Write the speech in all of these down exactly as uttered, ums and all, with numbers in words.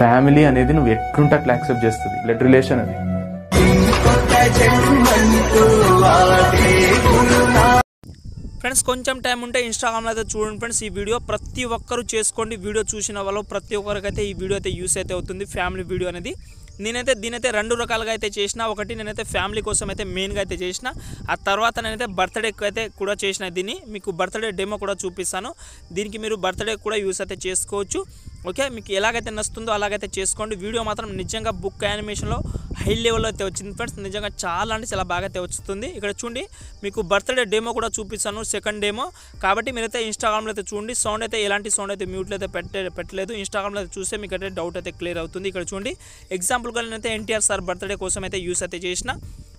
Family అనేది నువ్వు ఎట్లుంటే అట్లా యాక్సెప్ట్ చేస్తుంది. బ్లడ్ రిలేషన్ అని ఫ్రెండ్స్ కొంచెం టైం ఉంటే ఇన్స్టాగ్రామ్లో అయితే చూడండి ఫ్రెండ్స్, ఈ వీడియో ప్రతి ఒక్కరు చేసుకోండి. వీడియో చూసిన వాళ్ళు ప్రతి ఒక్కరికి అయితే ఈ వీడియో అయితే యూస్ అయితే అవుతుంది. ఫ్యామిలీ వీడియో అనేది నేనైతే దీనైతే రెండు రకాలుగా అయితే చేసిన. ఒకటి నేనైతే ఫ్యామిలీ కోసం అయితే మెయిన్గా అయితే చేసిన, ఆ తర్వాత నేనైతే బర్త్డేకి అయితే కూడా చేసిన. దీన్ని మీకు బర్త్డే డెమో కూడా చూపిస్తాను. దీనికి మీరు బర్త్డే కూడా యూస్ అయితే చేసుకోవచ్చు. ఓకే, మీకు ఎలాగైతే నచ్చుతుందో అలాగైతే చేసుకోండి. వీడియో మాత్రం నిజంగా బుక్ యానిమేషన్లో హై లెవెల్లో అయితే వచ్చింది ఫ్రెండ్స్. నిజంగా చాలా అంటే చాలా బాగా అయితే వస్తుంది. ఇక్కడ చూడండి మీకు బర్త్డే డెమో కూడా చూపిస్తాను, సెకండ్ డెమో. కాబట్టి మీరైతే ఇన్స్టాగ్రామ్లో అయితే చూడండి. సౌండ్ అయితే ఎలాంటి సౌండ్ అయితే మ్యూట్లో అయితే పెట్టే పెట్టలేదు. ఇన్స్టాగ్రామ్లో అయితే చూస్తే మీకు అయితే డౌట్ అయితే క్లియర్ అవుతుంది. ఇక్కడ చూడండి ఎగ్జాంపుల్గా నేనైతే ఎన్టీఆర్ సార్ బర్త్డే కోసం అయితే యూస్ అయితే చేసిన.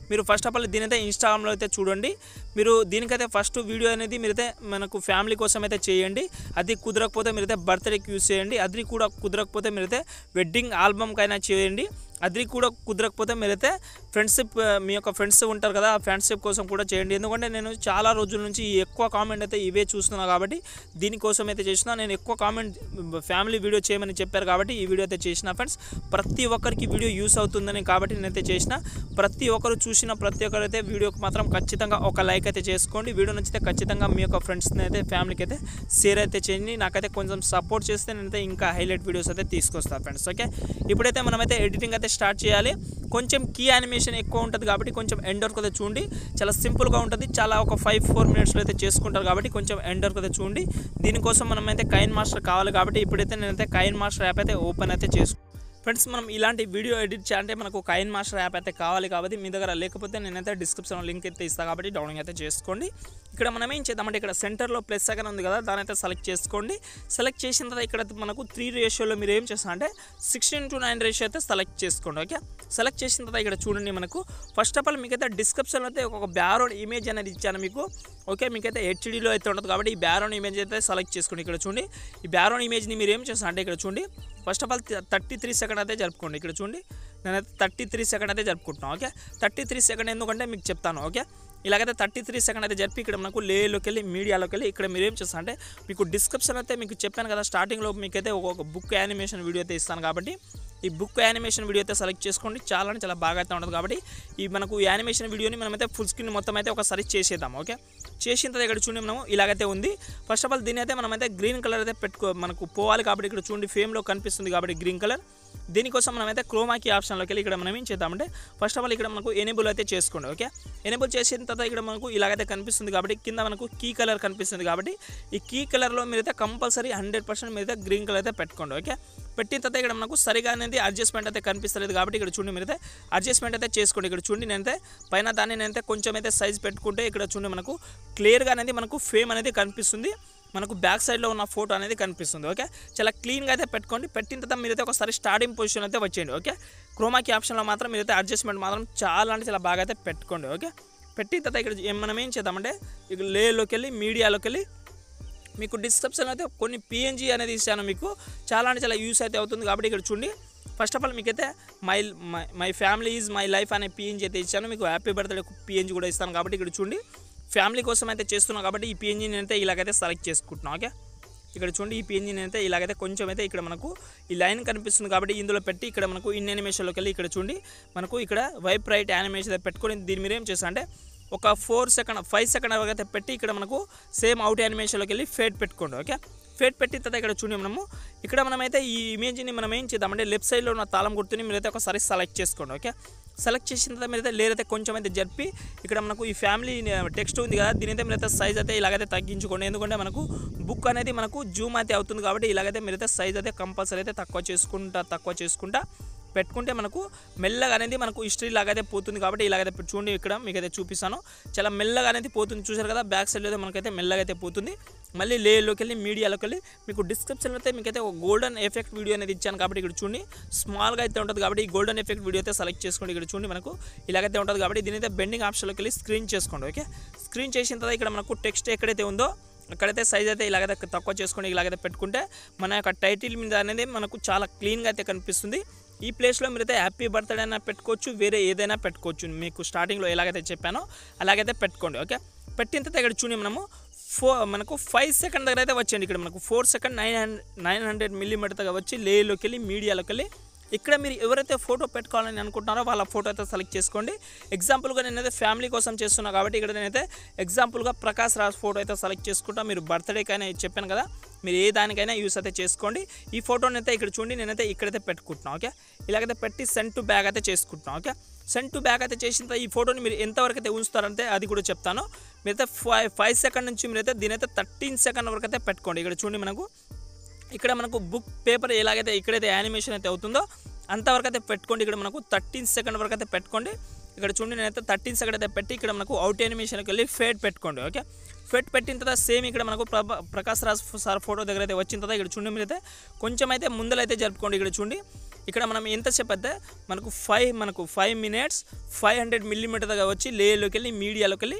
మీరు ఫస్ట్ ఆఫ్ ఆల్ దీనైతే ఇన్స్టాగ్రామ్లో అయితే చూడండి. మీరు దీనికైతే ఫస్ట్ వీడియో అనేది మీరైతే మనకు ఫ్యామిలీ కోసం అయితే చేయండి. అది కుదరకపోతే మీరైతే బర్త్డేకి యూస్ చేయండి. అది కూడా కుదరకపోతే మీరైతే వెడ్డింగ్ ఆల్బమ్కైనా చేయండి. అది కూడా కుదరకపోతే మీరైతే ఫ్రెండ్షిప్, మీ యొక్క ఫ్రెండ్స్ ఉంటారు కదా, ఆ ఫ్రెండ్షిప్ కోసం కూడా చేయండి. ఎందుకంటే నేను చాలా రోజుల నుంచి ఎక్కువ కామెంట్ అయితే ఇవే చూస్తున్నాను కాబట్టి దీనికోసం అయితే చేసిన. నేను ఎక్కువ కామెంట్ ఫ్యామిలీ వీడియో చేయమని చెప్పారు కాబట్టి ఈ వీడియో అయితే చేసిన ఫ్రెండ్స్. ప్రతి ఒక్కరికి వీడియో యూస్ అవుతుందని కాబట్టి నేనైతే చేసిన. ప్రతి ఒక్కరు చూసిన ప్రతి ఒక్కరైతే వీడియోకి మాత్రం ఖచ్చితంగా ఒక లైక్ అయితే చేసుకోండి. వీడియో నచ్చితే ఖచ్చితంగా మీ యొక్క ఫ్రెండ్స్ని అయితే ఫ్యామిలీకి అయితే షేర్ అయితే చేయండి. నాకైతే కొంచెం సపోర్ట్ చేస్తే నేనైతే ఇంకా హైలైట్ వీడియోస్ అయితే తీసుకొస్తాను ఫ్రెండ్స్. ఓకే, ఇప్పుడైతే మనమైతే ఎడిటింగ్ అయితే స్టార్ట్ చేయాలి. కొంచెం కీ యానిమేషన్ ఎక్కువ ఉంటుంది కాబట్టి కొంచెం ఎండర్ కదా చూడండి, చాలా సింపుల్గా ఉంటుంది. చాలా ఒక ఫైవ్ ఫోర్ మినిట్స్లో అయితే చేసుకుంటారు కాబట్టి కొంచెం ఎండర్ కదా చూడండి. దీనికోసం మనం అయితే కైన్ మాస్టర్ కావాలి కాబట్టి ఇప్పుడైతే నేనైతే కైన్ మాస్టర్ యాప్ అయితే ఓపెన్ అయితే చేసుకుంటాను ఫ్రెండ్స్. మనం ఇలాంటి వీడియో ఎడిట్ చేయాలంటే మనకు కైన్ మాస్టర్ యాప్ అయితే కావాలి కాబట్టి, మీ దగ్గర లేకపోతే నేనైతే డిస్క్రిప్షన్లో లింక్ అయితే ఇస్తాను కాబట్టి డౌన్లోడ్ అయితే చేసుకోండి. ఇక్కడ మనం ఏం చేద్దామంటే ఇక్కడ సెంటర్లో ప్లస్ సెకండ్ ఉంది కదా, దాని అయితే సెలెక్ట్ చేసుకోండి. సెలెక్ట్ చేసిన తర్వాత ఇక్కడ మనకు త్రీ రేషియోలో మీరు ఏం చేస్తారంటే సిక్స్టీన్ టు నైన్ రేషియో అయితే సెలెక్ట్ చేసుకోండి. ఓకే, సెలెక్ట్ చేసిన తర్వాత ఇక్కడ చూడండి మనకు ఫస్ట్ ఆఫ్ ఆల్ మీకైతే డిస్క్రిప్షన్లో అయితే ఒక బ్యాక్గ్రౌండ్ ఇమేజ్ అనేది ఇచ్చాను మీకు. ఓకే, మీకైతే హెచ్డీలో అయితే ఉంటుంది కాబట్టి ఈ బ్యాక్గ్రౌండ్ ఇమేజ్ అయితే సెలెక్ట్ చేసుకోండి. ఇక్కడ చూడండి ఈ బ్యాక్గ్రౌండ్ ఇమేజ్ని మీరు ఏం చేస్తారంటే ఇక్కడ చూడండి first of all thirty three second అయితే జరుపుకోండి. ఇక్కడ చూడండి నేనైతే థర్టీ త్రీ సెకండ్ అయితే జరుపుకుంటున్నాను. ఓకే, థర్టీ త్రీ సెకండ్ ఎందుకంటే మీకు చెప్తాను. ఓకే, ఇలాగైతే థర్టీ త్రీ సెకండ్ అయితే జరిపి ఇక్కడ మనకు లేలోకి వెళ్ళి మీడియాలోకి వెళ్ళి ఇక్కడ మీరు ఏం చేస్తాను అంటే మీకు డిస్క్రిప్షన్ అయితే మీకు చెప్పాను కదా స్టార్టింగ్లో, మీకైతే ఒక బుక్ యానిమేషన్ వీడియో అయితే ఇస్తాను కాబట్టి ఈ బుక్ యానిమేషన్ వీడియో అయితే సెలెక్ట్ చేసుకోండి. చాలా అంటే చాలా బాగా అయితే ఉంటుంది కాబట్టి ఈ మనకు యానిమేషన్ వీడియోని మనమైతే ఫుల్ స్క్రీన్ మొత్తం అయితే ఒకసారి చేసేద్దాం. ఓకే, చేసిన తర్వాత ఇక్కడ చూడండి మనం ఇలాగైతే ఉంది. ఫస్ట్ ఆఫ్ ఆల్ దీని అయితే మనమైతే గ్రీన్ కలర్ అయితే పెట్టుకో మనకు పోవాలి కాబట్టి ఇక్కడ చూడండి ఫేమ్లో కనిపిస్తుంది కాబట్టి గ్రీన్ కలర్. దీనికోసం మనమైతే క్రోమాకి ఆప్షన్లోకి వెళ్ళి ఇక్కడ మనం ఏం చేద్దామంటే ఫస్ట్ ఆఫ్ ఆల్ ఇక్కడ మనకు ఎనేబుల్ అయితే చేసుకోండి. ఓకే, ఎనేబుల్ చేసిన తర్వాత ఇక్కడ మనకు ఇలాగైతే కనిపిస్తుంది కాబట్టి కింద మనకు కీ కలర్ కనిపిస్తుంది కాబట్టి ఈ కీ కలర్లో మీరైతే కంపల్సరీ హండ్రెడ్ పర్సెంట్ మీరైతే గ్రీన్ కలర్ అయితే పెట్టుకోండి. ఓకే, పెట్టిన తర్వాత ఇక్కడ మనకు సరిగా అనేది అడ్జస్ట్మెంట్ అయితే కనిపిస్తలేదు కాబట్టి ఇక్కడ చూడండి మీరైతే అడ్జస్ట్మెంట్ అయితే చేసుకోండి. ఇక్కడ చూడండి నేనైతే పైన దాన్ని నేనైతే కొంచెం అయితే సైజ్ పెట్టుకుంటే ఇక్కడ చూడండి మనకు క్లియర్గా అనేది మనకు ఫేమ్ అనేది కనిపిస్తుంది, మనకు బ్యాక్ సైడ్లో ఉన్న ఫోటో అనేది కనిపిస్తుంది. ఓకే, చాలా క్లీన్గా అయితే పెట్టుకోండి. పెట్టిన తర్వాత మీరైతే ఒకసారి స్టార్టింగ్ పొజిషన్ అయితే వచ్చేయండి. ఓకే, క్రోమాకి ఆప్షన్లో మాత్రం మీరైతే అడ్జస్ట్మెంట్ మాత్రం చాలా అంటే చాలా బాగా అయితే పెట్టుకోండి. ఓకే, పెట్టిన తర్వాత ఇక్కడ మనం ఏం చేద్దామంటే ఇక లేలోకి వెళ్ళి మీడియాలోకి వెళ్ళి మీకు డిస్క్రిప్షన్ అయితే కొన్ని పిఎన్జీ అనేది ఇస్తాను మీకు. చాలా అంటే చాలా యూస్ అయితే అవుతుంది కాబట్టి ఇక్కడ చూడండి ఫస్ట్ ఆఫ్ ఆల్ మీకైతే my my family is my life అనే పిఎన్జీ అయితే ఇచ్చాను మీకు. హ్యాపీ బర్త్డే పిఎన్జీ కూడా ఇస్తాను కాబట్టి ఇక్కడ చూడండి ఫ్యామిలీ కోసం అయితే చేస్తున్నాం కాబట్టి ఈ పిఎన్జీ నేనైతే ఇలాగైతే సెలెక్ట్ చేసుకుంటున్నాను. ఓకే, ఇక్కడ చూడండి ఈ పిఎన్జీ నేనైతే ఇలాగైతే కొంచెం అయితే ఇక్కడ మనకు ఈ లైన్ కనిపిస్తుంది కాబట్టి ఇందులో పెట్టి ఇక్కడ మనకు ఇన్ యానిమేషన్లోకి వెళ్ళి ఇక్కడ చూడండి మనకు ఇక్కడ వైప్ రైట్ యానిమేషన్ పెట్టుకొని దీని మీరు ఏం చేస్తారంటే ఒక ఫోర్ సెకండ్ ఫైవ్ సెకండ్ వరకు అయితే పెట్టి ఇక్కడ మనకు సేమ్ అవుట్ యానిమేషన్లోకి వెళ్ళి ఫేడ్ పెట్టుకోండి. ఓకే, ఫేడ్ పెట్టిన తర్వాత ఇక్కడ చూడండి మనము ఇక్కడ మనమైతే ఈ ఇమేజ్ని మనం ఏం చేద్దామంటే లెఫ్ట్ సైడ్లో ఉన్న తాళం గుర్తుని మీరైతే ఒకసారి సెలెక్ట్ చేసుకోండి. ఓకే, సెలెక్ట్ చేసిన తర్వాత మీరైతే లేరైతే కొంచెం అయితే జరిపి ఇక్కడ మనకు ఈ ఫ్యామిలీ టెక్స్ట్ ఉంది కదా దీనైతే మీరైతే సైజ్ అయితే ఇలాగైతే తగ్గించుకోండి. ఎందుకంటే మనకు బుక్ అనేది మనకు జూమ్ అయితే అవుతుంది కాబట్టి ఇలాగైతే మీరైతే సైజ్ అయితే కంపల్సరీ అయితే తక్కువ చేసుకుంటా తక్కువ చేసుకుంటా పెట్టుకుంటే మనకు మెల్లగా అనేది మనకు హిస్టరీ లాగైతే పోతుంది కాబట్టి ఇలాగైతే చూడండి ఇక్కడ మీకైతే చూపిస్తాను. చాలా మెల్లగా అనేది పోతుంది చూసారు కదా, బ్యాక్ సైడ్లో అయితే మనకైతే మెల్లగా అయితే పోతుంది. మళ్ళీ లేయర్లోకి వెళ్ళి మీడియాలోకి వెళ్ళి మీకు డిస్క్రిప్షన్లో అయితే మీకైతే ఒక గోల్డెన్ ఎఫెక్ట్ వీడియో అనేది ఇచ్చాను కాబట్టి ఇక్కడ చూడండి స్మాల్గా అయితే ఉంటుంది కాబట్టి ఈ గోల్డెన్ ఎఫెక్ట్ వీడియో అయితే సెలెక్ట్ చేసుకోండి. ఇక్కడ చూడండి మనకు ఇలాగైతే ఉంటుంది కాబట్టి దీనైతే బెండింగ్ ఆప్షన్లోకి వెళ్ళి స్క్రీన్ చేసుకోండి. ఓకే, స్క్రీన్ చేసిన తర్వాత ఇక్కడ మనకు టెక్స్ట్ ఎక్కడైతే ఉందో అక్కడైతే సైజ్ అయితే ఇలాగైతే తక్కువ చేసుకొని ఇలాగైతే పెట్టుకుంటే మన యొక్క టైటిల్ మీద అనేది మనకు చాలా క్లీన్గా అయితే కనిపిస్తుంది. ఈ ప్లేస్లో మీరైతే హ్యాపీ బర్త్డే అయినా పెట్టుకోవచ్చు, వేరే ఏదైనా పెట్టుకోవచ్చు. మీకు స్టార్టింగ్లో ఎలాగైతే చెప్పానో అలాగైతే పెట్టుకోండి. ఓకే, పెట్టిన తర్వాత ఇక్కడ చూడండి మనము ఫోర్ మనకు ఫైవ్ సెకండ్ దగ్గర అయితే వచ్చేయండి. ఇక్కడ మనకు four second nine hundred nine hundred millimetre దగ్గర వచ్చి లేయర్లోకి వెళ్ళి మీడియాలోకి వెళ్ళి ఇక్కడ మీరు ఎవరైతే ఫోటో పెట్టుకోవాలని అనుకుంటున్నారో వాళ్ళ ఫోటో అయితే సెలెక్ట్ చేసుకోండి. ఎగ్జాంపుల్గా నేనైతే ఫ్యామిలీ కోసం చేస్తున్నాను కాబట్టి ఇక్కడ నేనైతే ఎగ్జాంపుల్గా ప్రకాష్ రాజ్ ఫోటో అయితే సెలెక్ట్ చేసుకుంటా. మీరు బర్త్డేకైనా చెప్పాను కదా, మీరు ఏ దానికైనా యూస్ అయితే చేసుకోండి. ఈ ఫోటోని అయితే ఇక్కడ చూడండి, నేనైతే ఇక్కడైతే పెట్టుకుంటున్నాను. ఓకే, ఇలాగైతే పెట్టి సెండ్ టు బ్యాక్ అయితే చేసుకుంటున్నాను. ఓకే, సెండ్ టు బ్యాక్ అయితే చేసిన తర్వాత ఈ ఫోటోని మీరు ఎంతవరకు అయితే ఉంచుతారంటే అది కూడా చెప్తాను. మీరైతే ఫైవ్ ఫైవ్ సెకండ్ నుంచి మీరైతే దీనైతే థర్టీన్ సెకండ్ వరకు అయితే పెట్టుకోండి. ఇక్కడ చూడండి, మనకు ఇక్కడ మనకు బుక్ పేపర్ ఎలాగైతే ఇక్కడైతే యానిమేషన్ అయితే అవుతుందో అంతవరకు అయితే పెట్టుకోండి. ఇక్కడ మనకు థర్టీన్ సెకండ్ వరకు అయితే పెట్టుకోండి. ఇక్కడ చూడండి, నేనైతే థర్టీన్ సెకండ్ అయితే పెట్టి ఇక్కడ మనకు అవుట్ యానిమేషన్కి వెళ్ళి ఫేడ్ పెట్టుకోండి. ఓకే, ఫేడ్ పెట్టిన తర్వాత సేమ్ ఇక్కడ మనకు ప్రకాష్ రాజ్ సార్ ఫోటో దగ్గర అయితే వచ్చిన తర్వాత ఇక్కడ చూడండి, మీరైతే కొంచెం అయితే ముందలైతే జరుపుకోండి. ఇక్కడ చూడండి, ఇక్కడ మనం ఎంతసేపు అయితే మనకు ఫైవ్ మనకు five minutes five hundred millimetre దగ్గర వచ్చి లేయర్లోకి వెళ్ళి మీడియాలోకి వెళ్ళి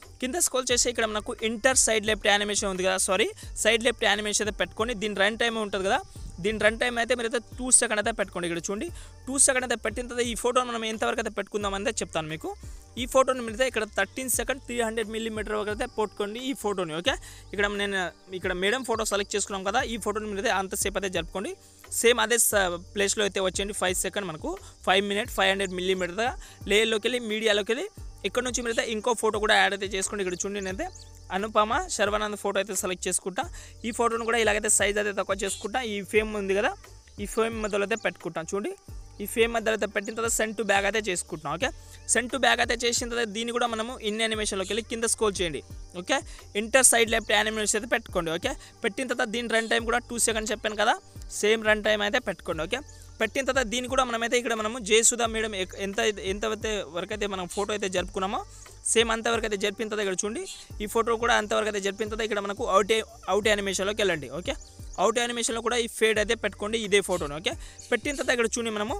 కింద స్క్రోల్ చేసి ఇక్కడ మనకు ఇంటర్ సైడ్ లెఫ్ట్ యానిమేషన్ ఉంది కదా, సారీ సైడ్ లెఫ్ట్ యానిమేషన్ అయితే పెట్టుకొని దీని రన్ టైం ఉంటుంది కదా, దీని రన్ టైం అయితే మీరైతే టూ సెకండ్ అయితే పెట్టుకోండి. ఇక్కడ చూడండి, టూ సెకండ్ అయితే పెట్టిన తర్వాత ఈ ఫోటోని మనం ఎంతవరకు అయితే పెట్టుకుందాం అనేది చెప్తాను మీకు. ఈ ఫోటోని మీరైతే ఇక్కడ thirteen second three hundred millimetre వరకు అయితే పెట్టుకోండి ఈ ఫోటోని. ఓకే, ఇక్కడ నేను ఇక్కడ మేడం ఫోటో సెలెక్ట్ చేసుకున్నాం కదా, ఈ ఫోటోని మీరైతే అంతసేపు అయితే జరుపుకోండి. సేమ్ అదే ప్లేస్లో అయితే వచ్చేయండి. ఫైవ్ సెకండ్ మనకు five minute five hundred millimetre లేయర్లోకి వెళ్ళి మీడియాలోకి వెళ్ళి ఇక్కడ నుంచి మీరైతే ఇంకో ఫోటో కూడా యాడ్ అయితే చేసుకోండి. ఇక్కడ చూడండి, నేనైతే అనుపమ శర్వానంద్ ఫోటో అయితే సెలెక్ట్ చేసుకుంటా. ఈ ఫోటోను కూడా ఇలాగైతే సైజ్ అయితే తక్కువ చేసుకుంటా. ఈ ఫేమ్ ఉంది కదా, ఈ ఫేమ్ మధ్యలో అయితే పెట్టుకుంటాం. చూడండి, ఈ ఫేమ్ మధ్యలో అయితే పెట్టిన తర్వాత సెండ్ టు బ్యాక్ అయితే చేసుకుంటాం. ఓకే, సెండ్ టు బ్యాక్ అయితే చేసిన తర్వాత దీన్ని కూడా మనము ఇన్ యానిమేషన్లోకి వెళ్ళి కింద స్క్రోల్ చేయండి. Okay, inter side left animation అయితే పెట్టుకోండి. ఓకే, పెట్టిన తర్వాత దీని రన్ టైం కూడా టూ సెకండ్స్ చెప్పాను కదా, సేమ్ రన్ టైం అయితే పెట్టుకోండి. ఓకే, పెట్టిన తర్వాత దీన్ని కూడా మనమైతే ఇక్కడ మనము జయసుధా మేడం ఎంత ఎంతైతే వరకు అయితే మనం ఫోటో అయితే జరుపుకున్నామో సేమ్ అంతవరకు అయితే జరిపిన తర్వాత ఇక్కడ చూడండి, ఈ ఫోటో కూడా అంతవరకు అయితే జరిపిన తర్వాత ఇక్కడ మనకు అవుట్ అవుట్ యానిమేషన్లోకి వెళ్ళండి. ఓకే, అవుట్ యానిమేషన్లో కూడా ఈ ఫేడ్ అయితే పెట్టుకోండి ఇదే ఫోటోని. ఓకే, పెట్టిన తర్వాత ఇక్కడ చూడండి, మనము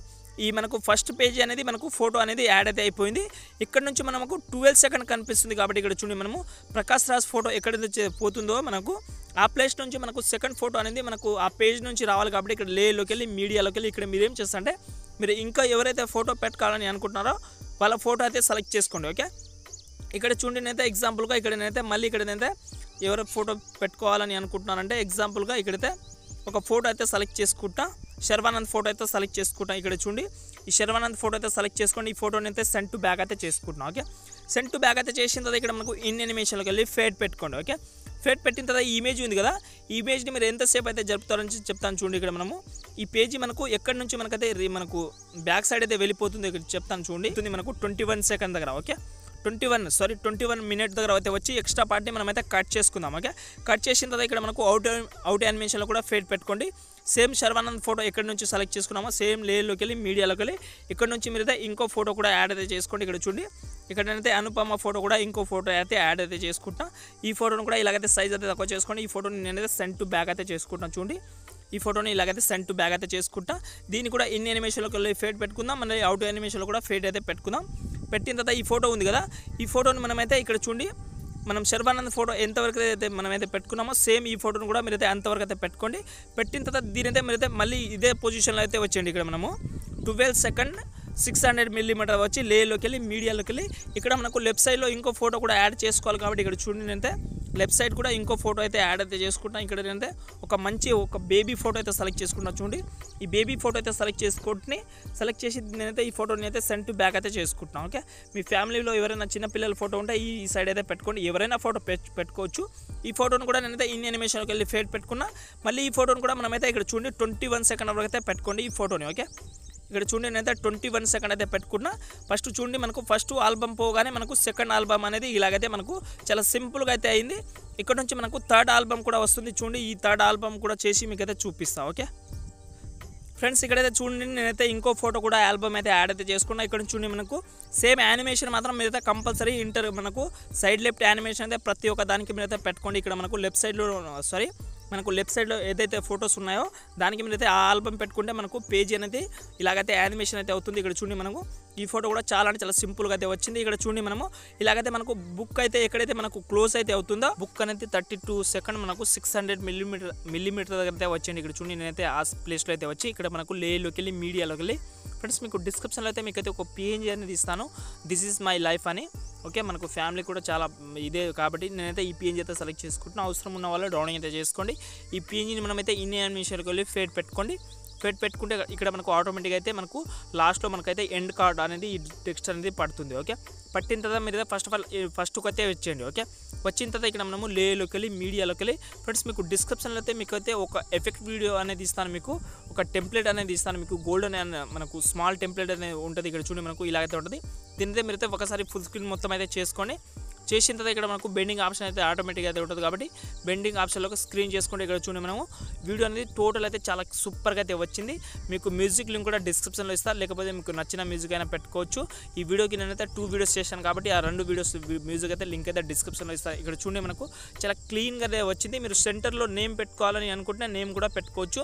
ఈ మనకు ఫస్ట్ పేజీ అనేది మనకు ఫోటో అనేది యాడ్ అయితే అయిపోయింది. ఇక్కడ నుంచి మనకు ట్వెల్వ్ సెకండ్ కనిపిస్తుంది కాబట్టి ఇక్కడ చూడండి, మనము ప్రకాష్ రాజ్ ఫోటో ఎక్కడైతే పోతుందో మనకు ఆ ప్లేస్ నుంచి మనకు సెకండ్ ఫోటో అనేది మనకు ఆ పేజ్ నుంచి రావాలి కాబట్టి ఇక్కడ లేలోకి వెళ్ళి మీడియాలోకి వెళ్ళి ఇక్కడ మీరు ఏం చేస్తారంటే మీరు ఇంకా ఎవరైతే ఫోటో పెట్టుకోవాలని అనుకుంటున్నారో వాళ్ళ ఫోటో అయితే సెలెక్ట్ చేసుకోండి. ఓకే, ఇక్కడ చూడండి, నేనైతే ఎగ్జాంపుల్గా ఇక్కడనైతే మళ్ళీ ఇక్కడనైతే ఎవరు ఫోటో పెట్టుకోవాలని అనుకుంటున్నారంటే ఎగ్జాంపుల్గా ఇక్కడైతే ఒక ఫోటో అయితే సెలెక్ట్ చేసుకుంటా. శర్వానంద్ ఫోటో అయితే సెలెక్ట్ చేసుకుంటాం. ఇక్కడ చూడండి, ఈ శర్వానంద్ ఫోటో అయితే సెలెక్ట్ చేసుకోండి. ఈ ఫోటోని అయితే సెండ్ టు బ్యాక్ అయితే చేసుకుంటున్నాం. ఓకే, సెండ్ టు బ్యాక్ అయితే చేసిన తర్వాత ఇక్కడ మనకు ఇన్ యానిమేషన్లోకి వెళ్ళి ఫేడ్ పెట్టుకోండి. ఓకే, ఫేడ్ పెట్టిన తర్వాత ఈ ఇమేజ్ ఉంది కదా, ఈ ఇమేజ్ని మీరు ఎంతసేపు అయితే జరుపుతారని చెప్తాను. చూడండి, ఇక్కడ మనము ఈ పేజీ మనకు ఎక్కడి నుంచి మనకైతే మనకు బ్యాక్ సైడ్ అయితే వెళ్ళిపోతుంది ఇక్కడ చెప్తాను. చూడండి, మనకు ట్వంటీ వన్ సెకండ్ దగ్గర okay twenty one sorry twenty one minute దగ్గర అయితే వచ్చి ఎక్స్ట్రా పార్ట్ని మనమైతే కట్ చేసుకుందాం. ఓకే, కట్ చేసిన తర్వాత ఇక్కడ మనకు అవుట్ అవుట్ యానిమేషన్లో కూడా ఫేడ్ పెట్టుకోండి. సేమ్ శర్వానంద్ ఫోటో ఎక్కడి నుంచి సెలెక్ట్ చేసుకున్నామో సేమ్ లేయర్లోకి వెళ్ళి మీడియాలోకి వెళ్ళి ఇక్కడ నుంచి మీరైతే ఇంకో ఫోటో కూడా యాడ్ అయితే చేసుకోండి. ఇక్కడ చూడండి, ఇక్కడైతే అనుపమ ఫోటో కూడా ఇంకో ఫోటో అయితే యాడ్ అయితే చేసుకుంటాం. ఈ ఫోటోను కూడా ఇలాగైతే సైజ్ అయితే తక్కువ చేసుకోండి. ఈ ఫోటోని నేనైతే సెండ్ టు బ్యాక్ అయితే చేసుకుంటాను. చూడండి, ఈ ఫోటోని ఇలాగైతే సెండ్ టు బ్యాక్ అయితే చేసుకుంటా. దీన్ని కూడా ఇన్ యానిమేషన్లోకి వెళ్ళి ఫేడ్ పెట్టుకుందాం, మళ్ళీ అవుట్ యానిమేషన్లో కూడా ఫేడ్ అయితే పెట్టుకుందాం. పెట్టిన తర్వాత ఈ ఫోటో ఉంది కదా, ఈ ఫోటోని మనమైతే ఇక్కడ చూడండి, మనం శర్వానంద్ ఫోటో ఎంతవరకు అయితే మనమైతే పెట్టుకున్నామో సేమ్ ఈ ఫోటోను కూడా మీరైతే అంతవరకు అయితే పెట్టుకోండి. పెట్టిన తర్వాత దీనైతే మీరైతే మళ్ళీ ఇదే పొజిషన్లో అయితే వచ్చేయండి. ఇక్కడ మనము twelve second six hundred millimetre వచ్చి లేలోకి వెళ్ళి మీడియాలోకి వెళ్ళి ఇక్కడ మనకు లెఫ్ట్ సైడ్లో ఇంకో ఫోటో కూడా యాడ్ చేసుకోవాలి కాబట్టి ఇక్కడ చూడండి, అయితే లెఫ్ట్ సైడ్ కూడా ఇంకో ఫోటో అయితే యాడ్ అయితే చేసుకుంటాం. ఇక్కడ ఏంటంటే ఒక మంచి ఒక బేబీ ఫోటో అయితే సెలెక్ట్ చేసుకుంటాం. చూడండి, ఈ బేబీ ఫోటో అయితే సెలెక్ట్ చేసుకుంటే సెలెక్ట్ చేసి నేనైతే ఈ ఫోటోని అయితే సెండ్ టు బ్యాక్ అయితే చేసుకుంటాం. ఓకే, మీ ఫ్యామిలీలో ఎవరైనా చిన్నపిల్లల ఫోటో ఉంటే ఈ సైడ్ అయితే పెట్టుకోండి. ఎవరైనా ఫోటో పెట్టుకోవచ్చు. ఈ ఫోటోను కూడా నేనైతే ఇన్ యానిమేషన్కి వెళ్ళి ఫేడ్ పెట్టుకున్నా. మళ్ళీ ఈ ఫోటోను కూడా మనమైతే ఇక్కడ చూడండి ట్వంటీ వన్ సెకండ్ వరకు అయితే పెట్టుకోండి ఈ ఫోటోని. ఓకే, ఇక్కడ చూడండి, నేనైతే ట్వంటీ వన్ సెకండ్ అయితే పెట్టుకున్నా. ఫస్ట్ చూడండి, మనకు ఫస్ట్ ఆల్బమ్ పోగానే మనకు సెకండ్ ఆల్బమ్ అనేది ఇలాగైతే మనకు చాలా సింపుల్గా అయితే అయింది. ఇక్కడ నుంచి మనకు థర్డ్ ఆల్బమ్ కూడా వస్తుంది. చూడండి, ఈ థర్డ్ ఆల్బమ్ కూడా చేసి మీకైతే చూపిస్తాను. ఓకే ఫ్రెండ్స్, ఇక్కడైతే చూడండి, నేనైతే ఇంకో ఫోటో కూడా ఆల్బమ్ అయితే యాడ్ అయితే చేసుకున్నా. ఇక్కడ చూడండి, మనకు సేమ్ యానిమేషన్ మాత్రం మీరైతే కంపల్సరీ ఇంటర్ మనకు సైడ్ లెఫ్ట్ యానిమేషన్ అయితే ప్రతి ఒక్క దానికి మీరైతే పెట్టుకోండి. ఇక్కడ మనకు లెఫ్ట్ సైడ్లో సారీ మనకు లెఫ్ట్ సైడ్ లో ఏదైతే ఫోటోస్ ఉన్నాయో దానికి మీరైతే ఆ ఆల్బమ్ పెట్టుకుంటే మనకు పేజీ అనేది ఇలాగైతే యానిమేషన్ అయితే అవుతుంది. ఇక్కడ చూడండి మనకు ఈ ఫోటో కూడా చాలా అంటే చాలా సింపుల్ గా అయితే వచ్చింది. ఇక్కడ చూడండి మనము ఇలాగైతే మనకు బుక్ అయితే ఎక్కడైతే మనకు క్లోజ్ అయితే అవుతుందో బుక్ అనేది థర్టీ టూ సెకండ్ మనకు సిక్స్ హండ్రెడ్ మిల్లీమీటర్ మిల్లీమీటర్ దగ్గర అయితే వచ్చింది. ఇక్కడ చూడండి నేనైతే ఆ ప్లేస్ లో అయితే వచ్చి ఇక్కడ మనకు లేలోకి వెళ్ళి మీడియాలోకి వెళ్ళి ఫ్రెండ్స్ మీకు డిస్క్రిప్షన్లో అయితే మీకు అయితే ఒక పేజ్ అనేది ఇస్తాను, దిస్ ఈజ్ మై లైఫ్ అని. ఓకే మనకు ఫ్యామిలీ కూడా చాలా ఇదే కాబట్టి నేనైతే ఈ పిఎన్జీ అయితే సెలెక్ట్ చేసుకుంటున్నాను. అవసరం ఉన్న వాళ్ళు డౌనింగ్ అయితే చేసుకోండి. ఈ పిఎన్జీని మనమైతే ఇన్ యానిమేషన్కి వెళ్ళి ఫేడ్ పెట్టుకోండి. ఫేడ్ పెట్టుకుంటే ఇక్కడ మనకు ఆటోమేటిక్గా అయితే మనకు లాస్ట్లో మనకైతే ఎండ్ కార్డ్ అనేది ఈ టెక్స్ట్ అనేది పడుతుంది. ఓకే పట్టిన తర్వాత మీరు ఫస్ట్ ఆఫ్ ఆల్ ఫస్ట్కి అయితే వచ్చేయండి. ఓకే వచ్చిన తర్వాత ఇక్కడ మనము లేలోకి వెళ్ళి మీడియాలోకి వెళ్ళి ఫ్రెండ్స్ మీకు డిస్క్రిప్షన్లో అయితే మీకు అయితే ఒక ఎఫెక్ట్ వీడియో అనేది ఇస్తాను, మీకు ఒక టెంప్లెట్ అనేది ఇస్తాను, మీకు గోల్డెన్ మనకు స్మాల్ టెంప్లెట్ అనేది ఉంటుంది. ఇక్కడ చూడండి మనకు ఇలాగైతే ఉంటుంది. దీనితో మీరైతే ఒకసారి ఫుల్ స్క్రీన్ మొత్తం అయితే చేసుకోండి. చేసిన తర్వాత ఇక్కడ మనకు బెండింగ్ ఆప్షన్ అయితే ఆటోమేటిక్గా అయితే ఉంటుంది కాబట్టి బెండింగ్ ఆప్షన్లోకి స్క్రీన్ చేసుకుంటే ఇక్కడ చూడండి మనము వీడియో అనేది టోటల్ అయితే చాలా సూపర్గా అయితే వచ్చింది. మీకు మ్యూజిక్ లింక్ కూడా డిస్క్రిప్షన్లో ఇస్తాను, లేకపోతే మీకు నచ్చిన మ్యూజిక్ అయినా పెట్టుకోవచ్చు. ఈ వీడియోకి నేనైతే టూ వీడియోస్ చేశాను కాబట్టి ఆ రెండు వీడియోస్ మ్యూజిక్ అయితే లింక్ అయితే డిస్క్రిప్షన్లో ఇస్తాను. ఇక్కడ చూడండి మనకు చాలా క్లీన్గా అయితే వచ్చింది. మీరు సెంటర్లో నేమ్ పెట్టుకోవాలని అనుకుంటే నేమ్ కూడా పెట్టుకోవచ్చు.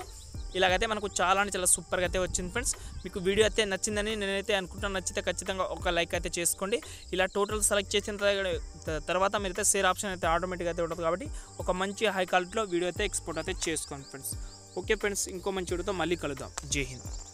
ఇలాగైతే మనకు చాలా అంటే చాలా సూపర్గా అయితే వచ్చింది. ఫ్రెండ్స్ మీకు వీడియో అయితే నచ్చిందని నేనైతే అనుకుంటున్నాను. నచ్చితే ఖచ్చితంగా ఒక లైక్ అయితే చేసుకోండి. ఇలా టోటల్ సెలెక్ట్ చేసిన తర్వాత మీరైతే షేర్ ఆప్షన్ అయితే ఆటోమేటిక్గా అయితే ఉంటుంది కాబట్టి ఒక మంచి హై క్వాలిటీలో వీడియో అయితే ఎక్స్పోర్ట్ అయితే చేసుకోండి ఫ్రెండ్స్. ఓకే ఫ్రెండ్స్ ఇంకో మంచి వీడియోతో మళ్ళీ కలుద్దాం. జై హింద్.